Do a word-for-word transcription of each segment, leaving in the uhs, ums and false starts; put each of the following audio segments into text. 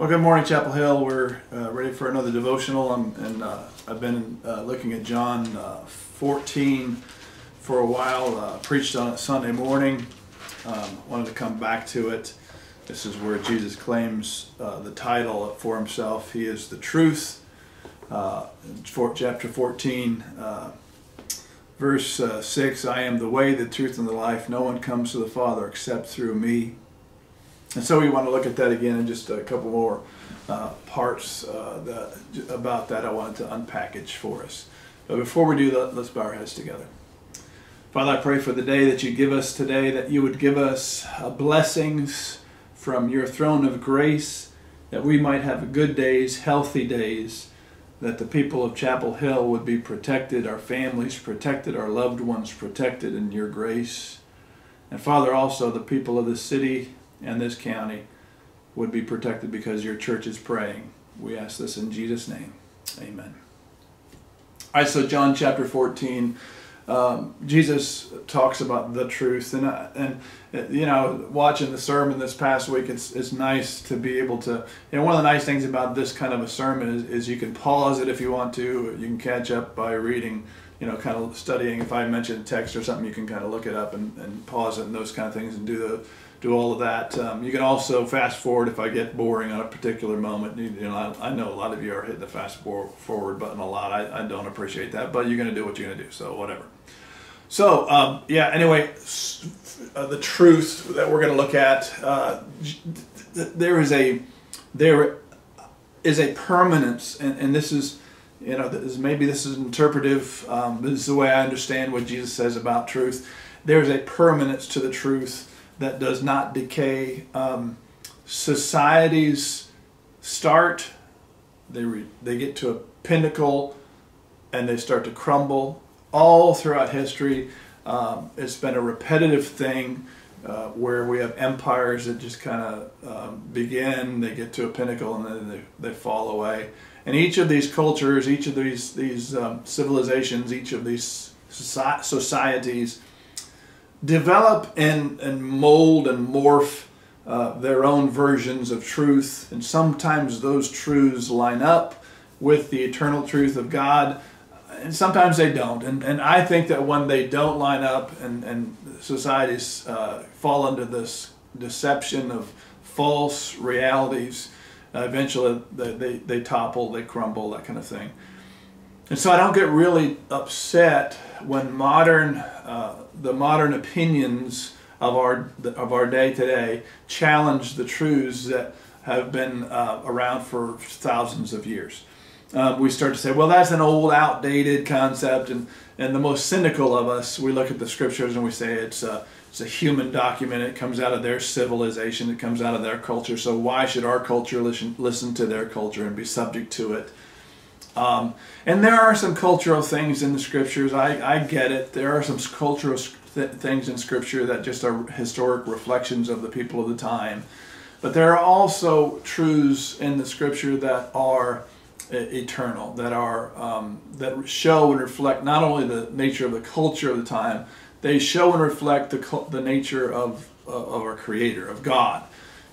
Well, good morning, Chapel Hill. We're uh, ready for another devotional. I'm, and uh, I've been uh, looking at John uh, fourteen for a while. Uh, preached on it Sunday morning. Um, wanted to come back to it. This is where Jesus claims uh, the title for himself. He is the truth. Uh, for, chapter fourteen, uh, verse uh, six, I am the way, the truth, and the life. No one comes to the Father except through me. And so we want to look at that again in just a couple more uh, parts uh, that, about that I wanted to unpackage for us. But before we do that, let's bow our heads together. Father, I pray for the day that you give us today, that you would give us uh, blessings from your throne of grace, that we might have good days, healthy days, that the people of Chapel Hill would be protected, our families protected, our loved ones protected in your grace. And Father, also the people of this city and this county would be protected because your church is praying. We ask this in Jesus' name. Amen. All right, so John chapter fourteen, um, Jesus talks about the truth. And, I, and you know, watching the sermon this past week, it's, it's nice to be able to, you know, one of the nice things about this kind of a sermon is, is you can pause it if you want to. You can catch up by reading, you know, kind of studying. If I mention text or something, you can kind of look it up and, and pause it and those kind of things and do the do all of that. Um, you can also fast forward if I get boring on a particular moment. You know, I, I know a lot of you are hitting the fast forward button a lot. I, I don't appreciate that, but you're going to do what you're going to do, so whatever. So, um, yeah, anyway, uh, the truth that we're going to look at, uh, there is a there is a permanence, and, and this is, you know, this, maybe this is interpretive. Um, this is the way I understand what Jesus says about truth. There is a permanence to the truth that does not decay. Um, societies start, they, re, they get to a pinnacle, and they start to crumble. All throughout history, um, it's been a repetitive thing uh, where we have empires that just kind of um, begin, they get to a pinnacle, and then they, they fall away. And each of these cultures, each of these, these um, civilizations, each of these soci societies, develop and, and mold and morph uh, their own versions of truth. And sometimes those truths line up with the eternal truth of God, and sometimes they don't. And, and I think that when they don't line up and, and societies uh, fall under this deception of false realities, uh, eventually they, they, they topple, they crumble, that kind of thing. And so I don't get really upset when modern, uh, the modern opinions of our of our day today challenge the truths that have been uh, around for thousands of years. Uh, we start to say, well, that's an old, outdated concept, and and the most cynical of us, we look at the scriptures and we say it's a it's a human document. It comes out of their civilization. It comes out of their culture. So why should our culture listen listen to their culture and be subject to it? Um, and there are some cultural things in the scriptures. I, I get it. There are some cultural th things in scripture that just are historic reflections of the people of the time. But there are also truths in the scripture that are uh, eternal, that are um, that show and reflect not only the nature of the culture of the time, they show and reflect the, the nature of, uh, of our Creator, of God,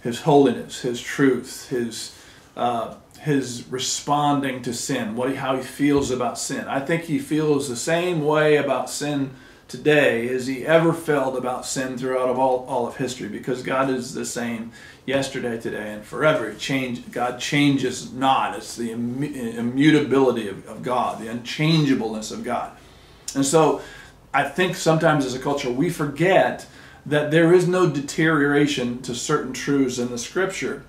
His holiness, His truth, His... Uh, His responding to sin, what how he feels about sin. I think he feels the same way about sin today as he ever felt about sin throughout of all, all of history, because God is the same yesterday, today, and forever. Change, God changes not. It's the immutability of, of God, the unchangeableness of God. And so I think sometimes as a culture we forget that there is no deterioration to certain truths in the Scripture.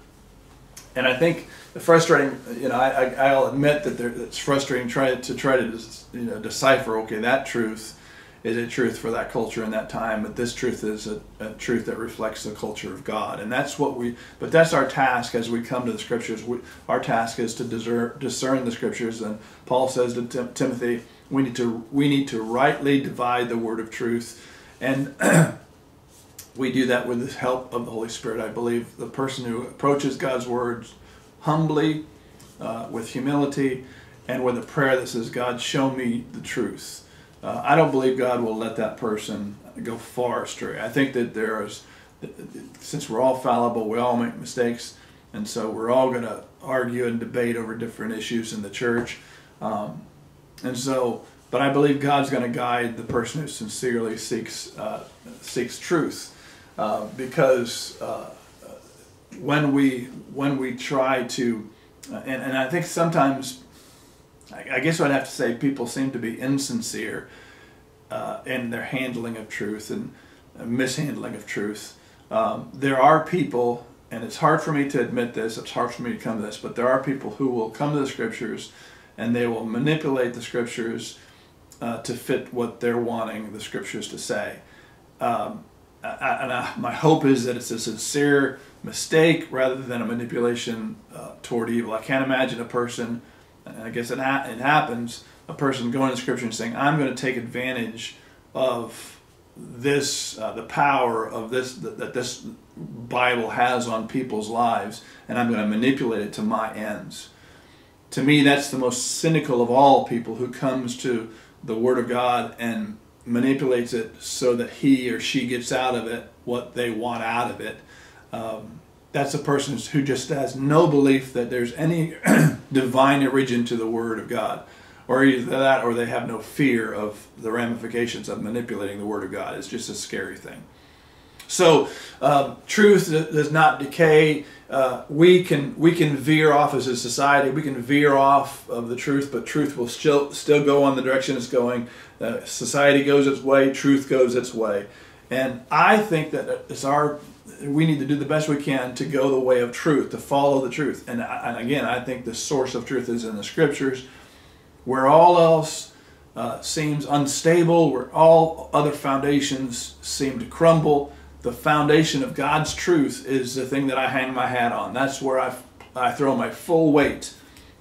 And I think the frustrating, you know, I, I, I'll admit that there, it's frustrating try to try to, you know, decipher, okay, that truth is a truth for that culture in that time, but this truth is a, a truth that reflects the culture of God. And that's what we, but that's our task as we come to the Scriptures. We, our task is to discern, discern the Scriptures. And Paul says to Tim, Timothy, we need to, we need to rightly divide the word of truth. And we do that with the help of the Holy Spirit. I believe the person who approaches God's words humbly, uh, with humility, and with a prayer that says, God, show me the truth. Uh, I don't believe God will let that person go far astray. I think that there is, since we're all fallible, we all make mistakes, And so we're all going to argue and debate over different issues in the church. Um, and so, but I believe God's going to guide the person who sincerely seeks uh, seeks truth, uh, because uh, when we when we try to, uh, and, and I think sometimes, I, I guess what I'd have to say, people seem to be insincere uh, in their handling of truth and uh, mishandling of truth. Um, there are people, and it's hard for me to admit this, it's hard for me to come to this, but there are people who will come to the Scriptures and they will manipulate the Scriptures uh, to fit what they're wanting the Scriptures to say. Um, I, and I, my hope is that it's a sincere mistake rather than a manipulation uh, toward evil. I can't imagine a person, and I guess it, ha it happens, a person going to the Scripture and saying, I'm going to take advantage of this, uh, the power of this that, that this Bible has on people's lives, and I'm going to manipulate it to my ends. To me, that's the most cynical of all people who comes to the Word of God and manipulates it so that he or she gets out of it what they want out of it. Um, that's a person who just has no belief that there's any divine origin to the Word of God. Or either that, or they have no fear of the ramifications of manipulating the Word of God. It's just a scary thing. So, um, truth does not decay. Uh, we can we can veer off as a society. We can veer off of the truth, but truth will still still go on the direction it's going. Uh, society goes its way. Truth goes its way. And I think that it's our we need to do the best we can to go the way of truth, to follow the truth. And, and again, I think the source of truth is in the Scriptures. Where all else uh, seems unstable, where all other foundations seem to crumble, the foundation of God's truth is the thing that I hang my hat on. That's where I, I throw my full weight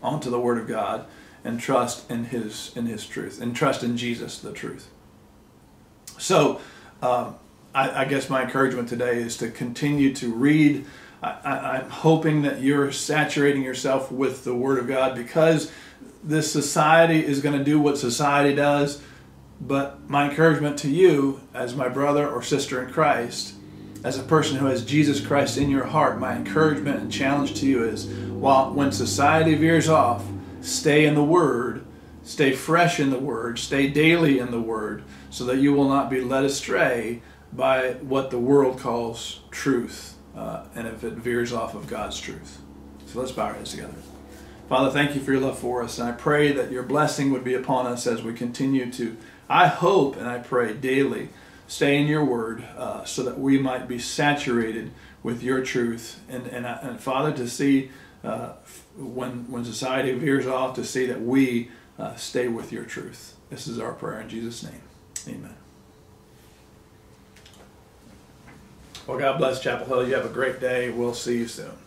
onto the Word of God and trust in His, in His truth, and trust in Jesus, the truth. So um, I, I guess my encouragement today is to continue to read. I, I, I'm hoping that you're saturating yourself with the Word of God, because this society is going to do what society does. But my encouragement to you, as my brother or sister in Christ, as a person who has Jesus Christ in your heart, my encouragement and challenge to you is, while when society veers off, stay in the Word, stay fresh in the Word, stay daily in the Word, so that you will not be led astray by what the world calls truth, uh, and if it veers off of God's truth. So let's bow our heads together. Father, thank you for your love for us, and I pray that your blessing would be upon us as we continue to, I hope and I pray daily, stay in your Word, uh, so that we might be saturated with your truth. And, and, and Father, to see uh, when, when society veers off, to see that we uh, stay with your truth. This is our prayer in Jesus' name. Amen. Well, God bless Chapel Hill. You have a great day. We'll see you soon.